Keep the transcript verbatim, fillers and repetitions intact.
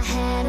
Head